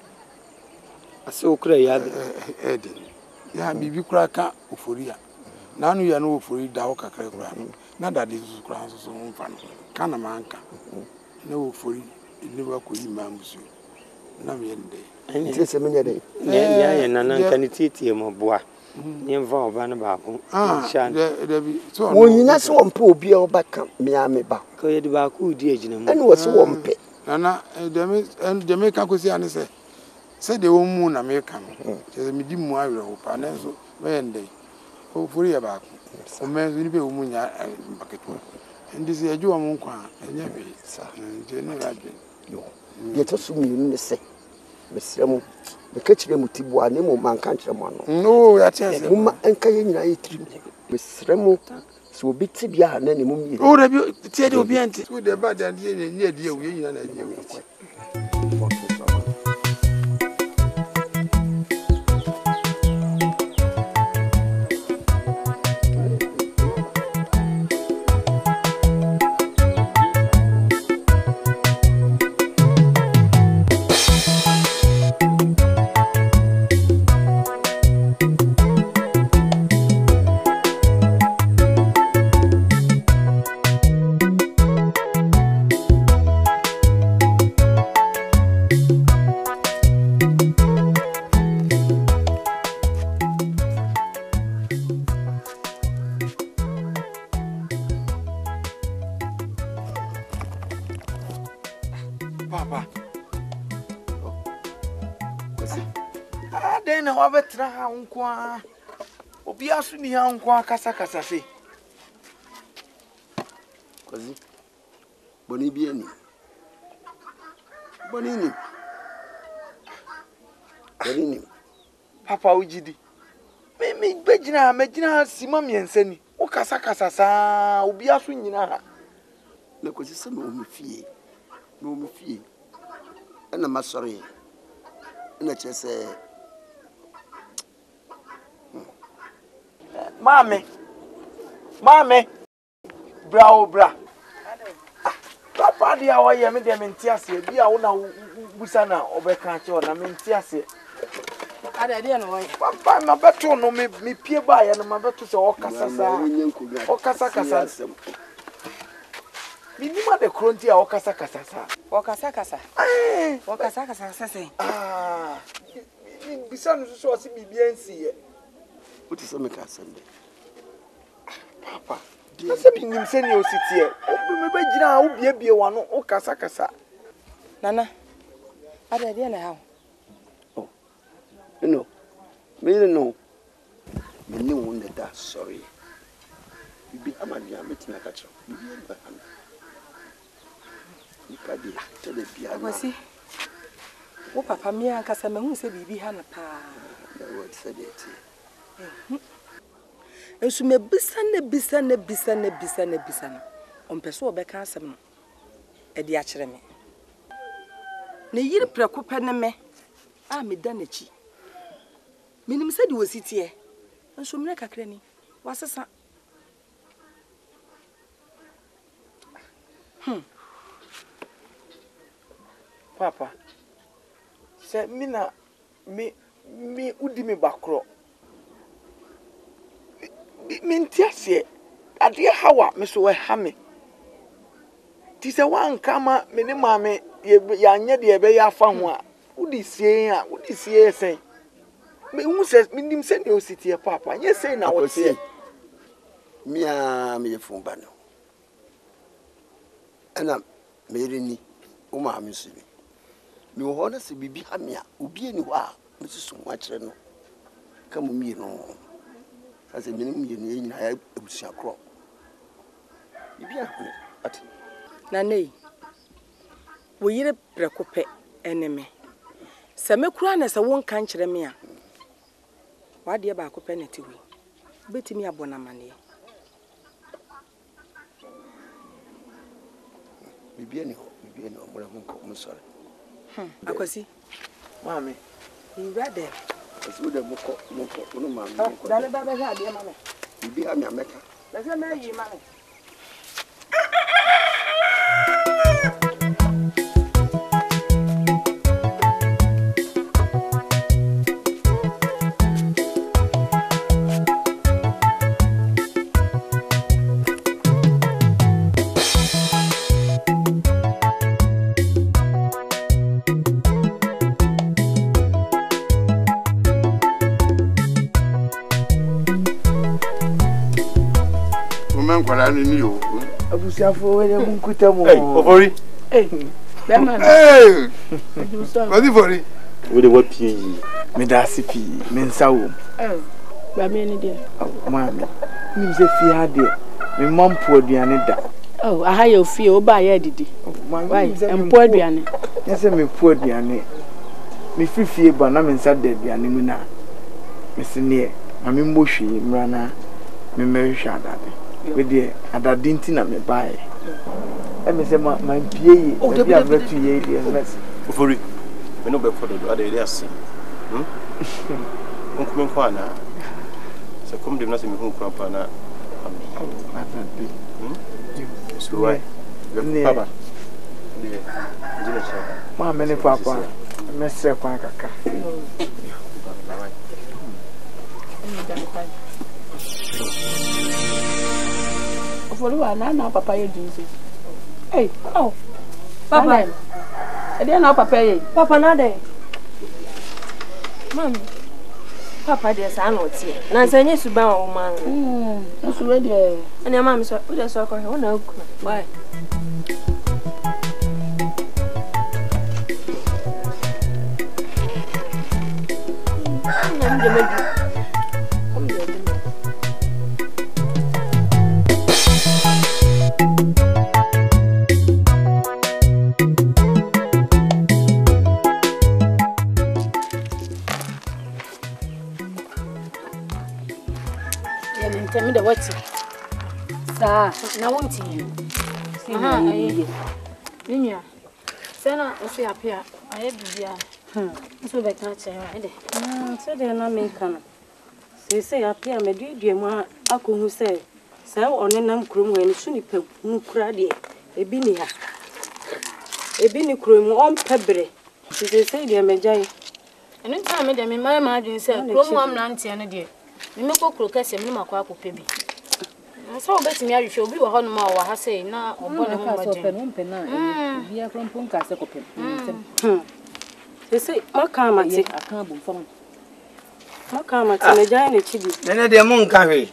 I saw cray at Eddie. Yeah, maybe cracker or furia. Now you are no fully dauka cracker. Not that this is grounds of own fun. Canamanca. No fully, it never could be mamsu. No day. And it's a minute day. Yeah, and an antenity, my boy. Involved and about. Ah, so when you not swamp, poor beer back up Miami back. Could you back who dear gentleman was swampy? Nana, and the maker could say, said the old moon American. There's a medium wire hope, and so when they hopefully about some men will be a woman bucket. And this is a Jew among one, and never generally. Get us soon, you say, Miss Ramon. The catcher Mutibo, name of man country man. No, that's a woman and Cayenne trip with Remo. So be Tibia and any mummy. Oh, you said you'll be anti with the bad and near the union and you. Unqua Obiasuni Unqua Casa Casa say Bonibiani Bonini Bonini Papa Ujidi. Mammy Begina, Medina, Simami and Senny, O Casa Casa, Obiasuni. Look, it's some mummy, mummy, and a massery, and a chess. Mame, bra. Papa, dear, why you made them in Tiasia? Be our Busana or Becancho, I mean Tiasia. I didn't know. Papa, my better no me peer by and my better or Casasa or Casacasa. Minima de Crontia Okasa Casasa. Okasa Casa. Okasa Casasa. Ah, besides, so I see BNC. What is a make us Sunday? Papa, there's something in Senio City. Oh, remember, Jina, be one Okasa Casa. Nana, I didn't know. Oh, you know, me don't know. Me no wonder that, sorry. You be a man, you are meeting a catcher. Wasi, o papa mi ankasa me hu se bibi ha na pa. What said it? Ensu me bisa ne onpeso obeka asem no. E di a kire me. Ne yiri prekope ne me. A me da nachi. Minim se di wositie. Ensu me kakra ni. Wasesa. Papa, say Mina, me, udi me bakro. Me ntiasi, adia hawa me so hame. Ti se wan kama me ne mame ye anya de ebe ya fa ho a. Udi sie sen. Me hu se me nim se ne ositie papa. Ye sei na wo tie. Me a me fun ba no. Ana me rini o ma me si. Me hono se bibi amia obi eni wa me susu akire no kamu mi no ase me ni mi ni na ebusi akro bibi akure ati na nei wo yire prekope eneme se me kura na se won kan kire me a wa de ba akope na tiwi betimi abona mane bibi eni o mura hunko mo sore. Akwasi, Mammy, you read there. It's good. No, Mammy. Daddy, Baba, dear Mammy. You be a maker. Let's marry you, Mammy. Oh, I have your fear, oh, by Eddie. Why, and poor Diane. Yes, I'm poor Diane. Me free fear, but I'm inside the Diane. Mr. Near, I mean, Bushy, Rana, me Mary Shadadi. With the other dinner, me buy. I may say, my PA, oh, they are ready to ye, yes, for it. We know before the other day, I see. Uncle Quana. So come to nothing, Uncle Quana. I can't be. So why? Never. My many papa, Mr. Quanka. Papa, you do. Hey, oh, Papa, I didn't know Papa, not there. Mammy, Papa, there's an old tea. Nancy is bound, man. That's ready. And your mammy said, put a sock on her own. Why? Sir, now won't you? Minya, Senna, if you appear, I have so they can't say, so they are not making cannon. They say, appear, my dear, I could say, Sir, on a numb crew when soon you crowdy, a binia, a binny crew on pebble. They say, dear Majay. And in time, my margin said, no one, and a dear. You know, cook, and you know, saw bet me if you'll be a honor or Hassay now or Bonaparte. They say, I'll come at it. I can't be found. I'll come at a giant chili. Then I did a moon carry.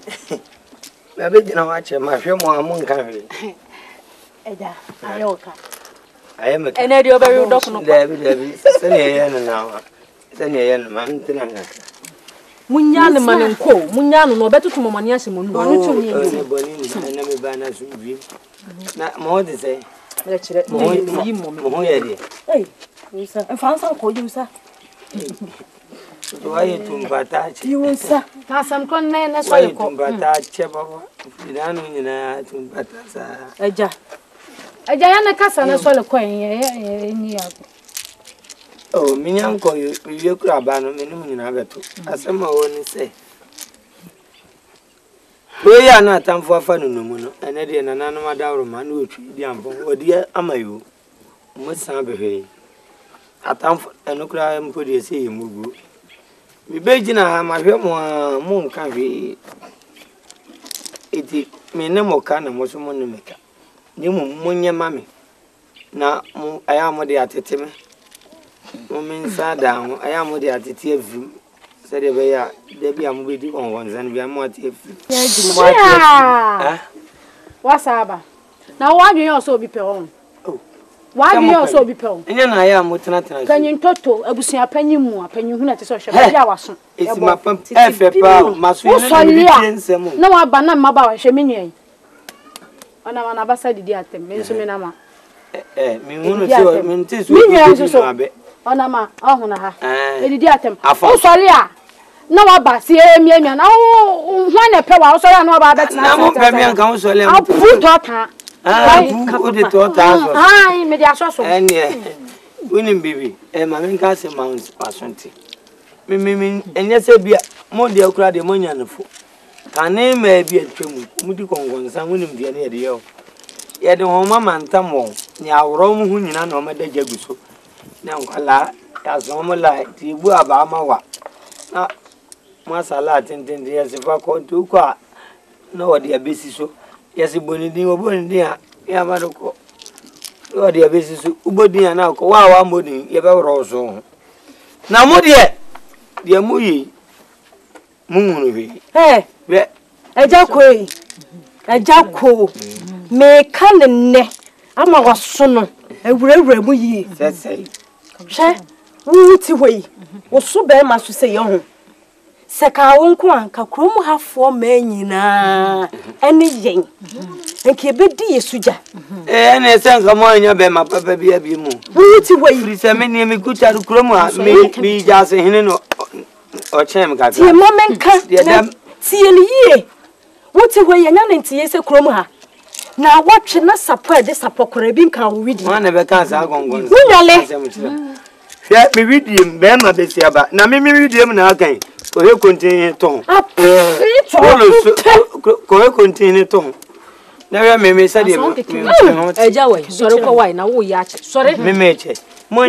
I bet now watch my film or a moon carry. Ada, I am a canary over your doctor. It's Munyana man ko Munyana no beto tumo mania semu no no tumo ni na me ba na so bi na mo de say na chire mo yi mo ya de eh usa e fa san ko yi usa do ayi tumbata che yi usa ka san kon na na so ko tumbata che baba dina no nyina tumbata sa eja eja ya na kasa na so le ko ni ya. Oh, my uncle, you could have banned me. As some one say, we are not time for fun, no, and I did an animal down man which young boy, dear Amayu. Must be a time for an Ukraine police. You move. We begging my home moon country. It may no more can and was a money maker. You moon your mammy. Now I am what they are telling me. Women sat down. I am with the attitude. Said the bear, they be a movie on ones and we are more if. What's up? Now, why do you also be pale? Oh, why do you also be pale? And then I am with nothing. Can you talk to a bussy a penny more? Penny, you not a social. It's my pump. No, I ban my bow and shemini. On our ambassador, the atom, Miss Minama. Eh, Mintis, we Onama, Onaha, Lady Diatem. Oh, sorry, no, but see, Mian, oh, one a power, so I know about that. Now, Pamian Council, I'll put daughter. I made a social and yeah, winning baby, and my main castle mounts passant. Mimmin, and yes, I be more the Ocrad Monian. Her name may be a trim, Mutukon, and winning the near the yo. Yet the woman and Tamo, near Rome, who in an omega Jebuso. Now, Allah, as normal like the Wabamawa. Now, Master Latin, 10 years if I call too quiet. No, dear business. Yes, it wouldn't be a bonnet, dear. Yamako. No, dear business. Ubody and Alcoa, one morning, you ever rose on. Now, Moody, dear Moody Moon. Hey, a jackway, a jacko may come the neck. I'm our son. A railway, ye, that's say. Shay, wooty way. Was so bad, must you say, young. Saka won't quan, Cacrum have 4 men in any yang. And Kibbe dear Suja. And I sang a morning, your bema, papa be a beam. Wooty way, it's a many me good at Croma, make me just a hen or cham. Dear moment, can't see any ye. Wooty way, and none in tears a Croma. Now watch and not support this apocalypse can with you. I never can say I'm going to. Me with him, Bema Bessiaba. Now me with him now again. Cohe continue tongue. Cohe continue tongue. Never me me say the. Ejawe, sorry for why now we are sorry. Me me che. Why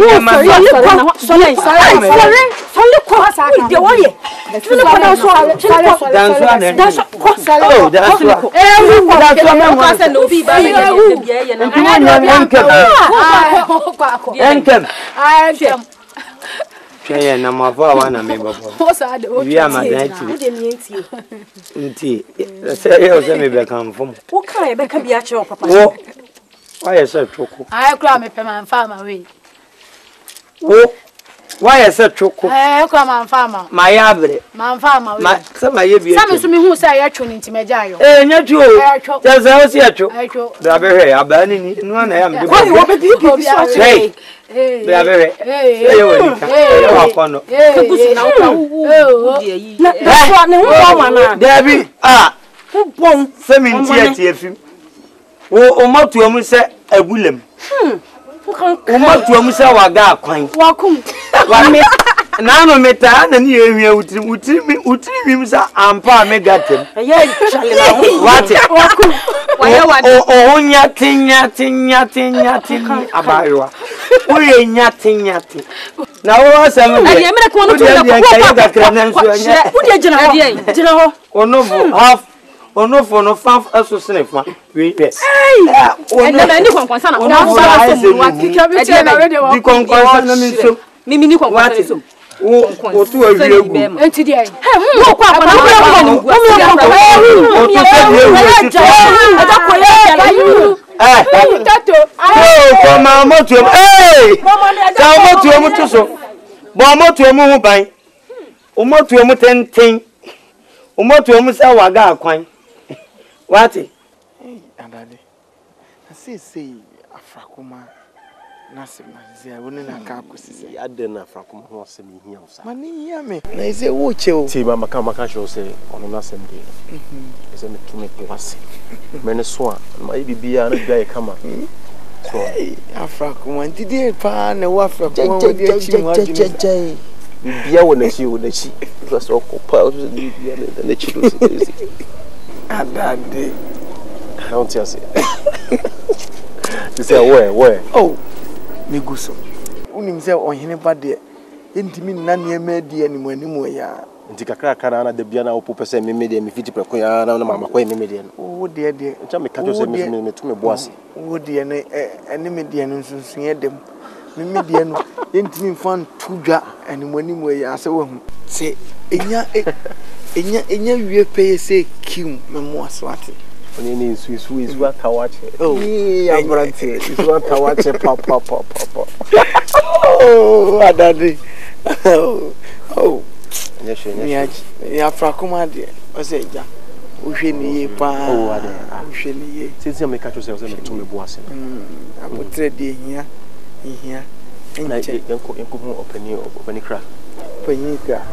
is that choco? I come on farmer. My abbey, my farmer. Some may be some to me who say actually into my jail. Eh, not you. There's a house here too. They are very abandoning. No one I am. Hey, they are very. Nano meta and you would him, sir, and pa me got him. What? Oh, nothing, nothing, nothing, nothing about you. We nothing, nothing. Now, I'm a corner to the general. Oh, no, half. What? Hey, Adade. I say, Afrakuma. Nasimazia, we need a car. Because I don't Afrakuma who has been here. Mani yame. I say, what you? See, my mama show say, on the same day. I say, me too me classy. Me ne swan. My baby, I ne guy kama. So Afrakuma, today pa ne wa Afrakuma. Jai. Biya wo ne chi. Plus all copper. Biya ne chi do so. Adade. I don't tell you. You say where? Oh, me go so. Unim say on hene ba de. Entimi na na me de ni mo ani mo ya. Ntikakra kana na de bia na opo se me me de me fiti preko ya na mama ko me de. Wo de de. Ncha me kajo se me to me boase. Wo de ne ene me de no sunsun edem. Me de no entimi fan tudwa ani mo ani mo ya se wo hu. Se enya Enya we pay say kim memo aswate. Oni ni suisu isu akawache. Oh, abrante. Isu akawache pop. Oh, Adade. Oh. Ni Afrakuma de. O se ja. O hwe ni ye pa. Oh, Adade. O hwe ni ye. Since me catch yourself me to me bo ase. Abotre de hia. Enche enko mu opani kra. Opani kra.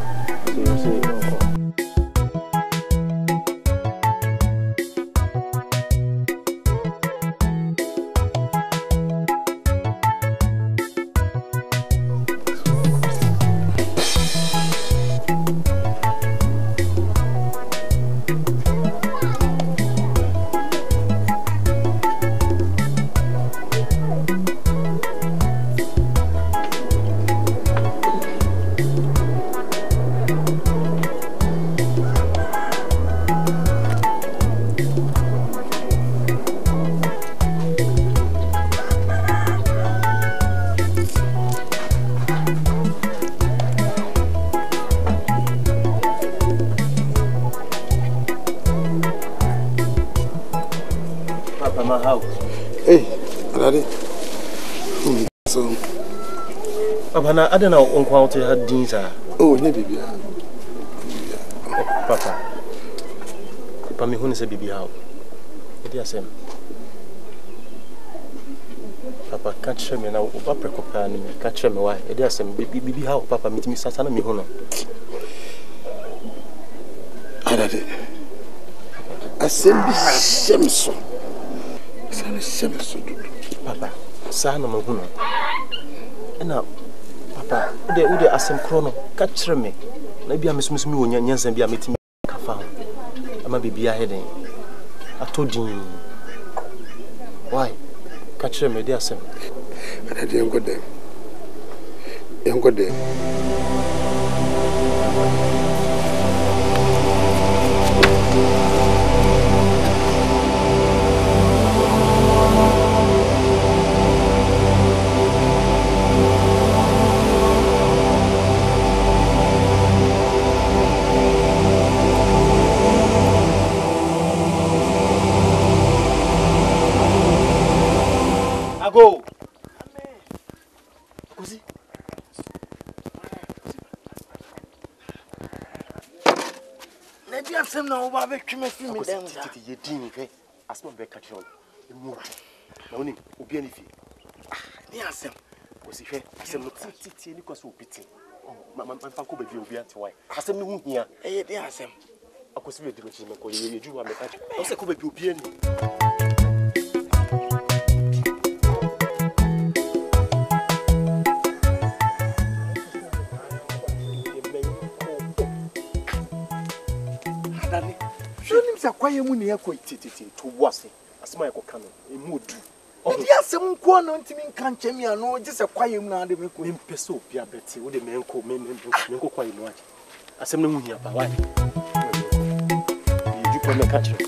So I don't know on quality had these are. Oh, maybe. Papa, Pamihun is a baby out. It is him. Papa, catch him and I'll papa and catch him away. It is him, baby out, Papa, meet me Satan and Mihono. I send Samson. Papa, San Mahuno. And now. Ude asem krono ka kire me na bia mesumsumi wo nyansan bia metimi ka fa ama bibia hede atodin why ka kire me de asem ana de engode Go. Let you have some now. What have you made me down there? You didn't pay. As much as catch on, you move. Now only Obi Anifi. You have some. Because if you have some, you need to go beating. My father will be Obi Anifi. As some you here. You have some. Because if you do not change, you do what me catch. As some will be Obi Anifi. Kwaye mu ne akɔ tititi to wase asema ekɔ kanu emudu dia sem nko no ntimi nka nkyemi ano je se kwaye mu na de me ko mpese obi abeti wo de me nko me nko kwaye mu aje asem ne mu hia pa wa ye ju ko me ka kire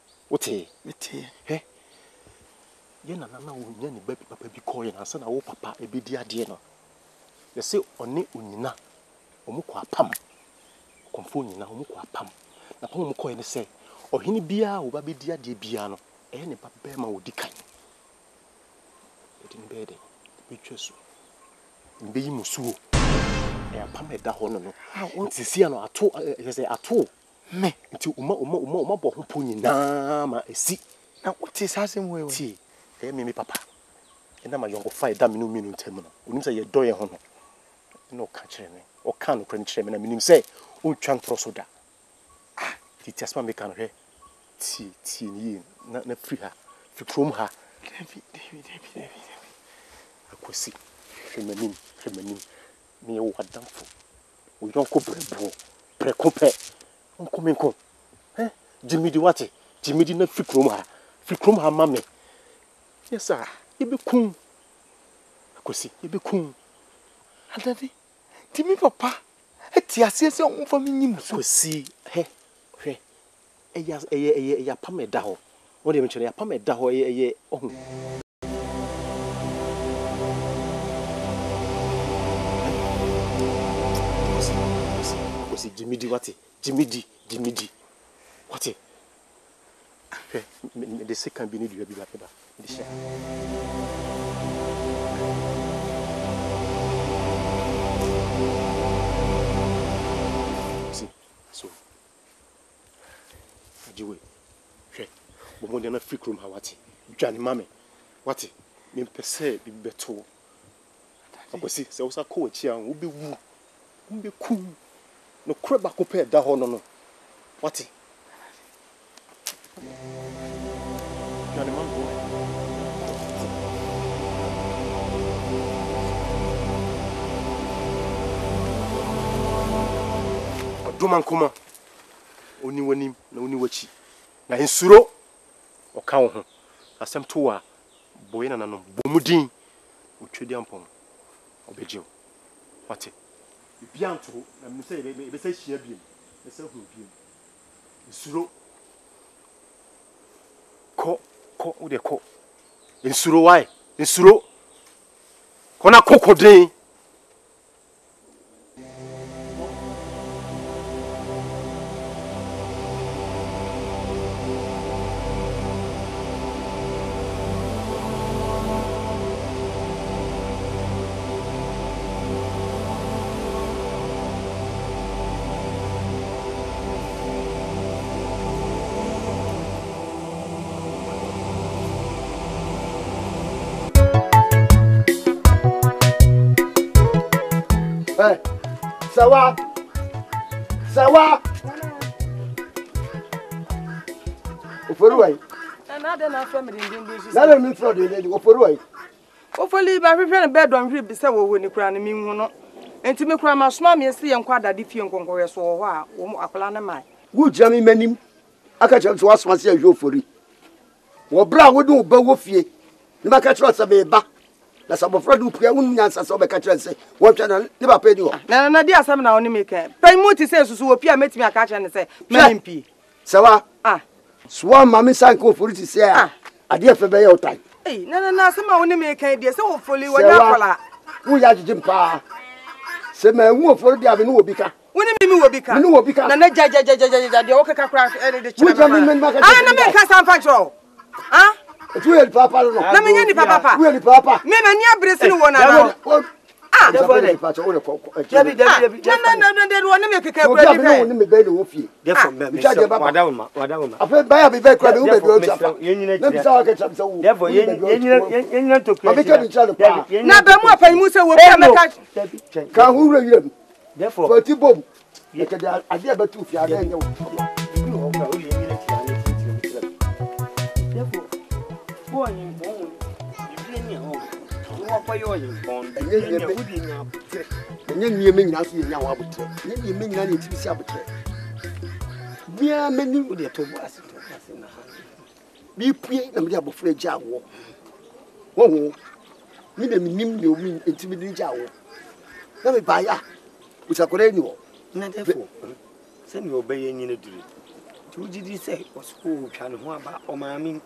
Two did say, or school, China, who about Omamin,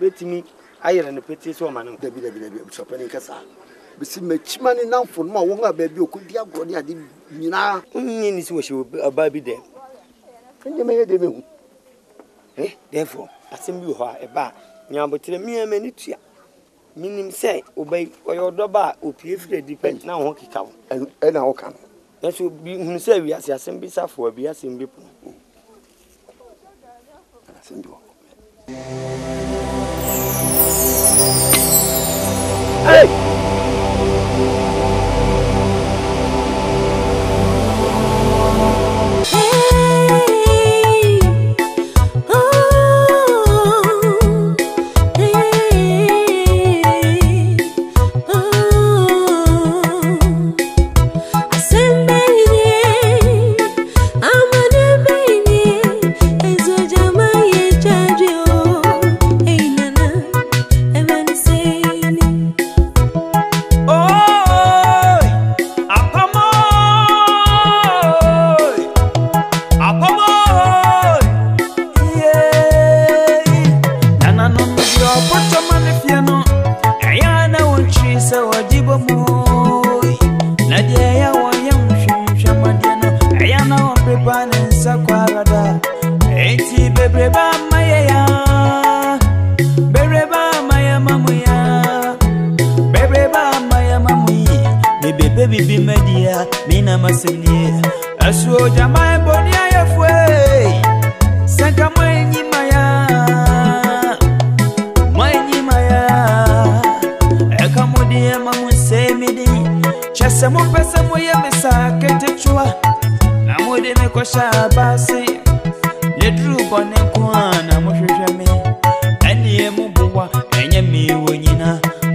betting me, I and a pretty woman, the Bidabin. We see much money now for more woman, baby, you could have gone at the Mina, only in this wish you a baby there. Can you make a devil? Eh, therefore, I send you her a bar, now but tell me a minute. Meaning say, obey or your daughter will pay for the depend now, hockey cow, and I'll come. That will be himself as I send Bissau for be as in people. Hey!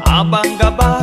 Abangaba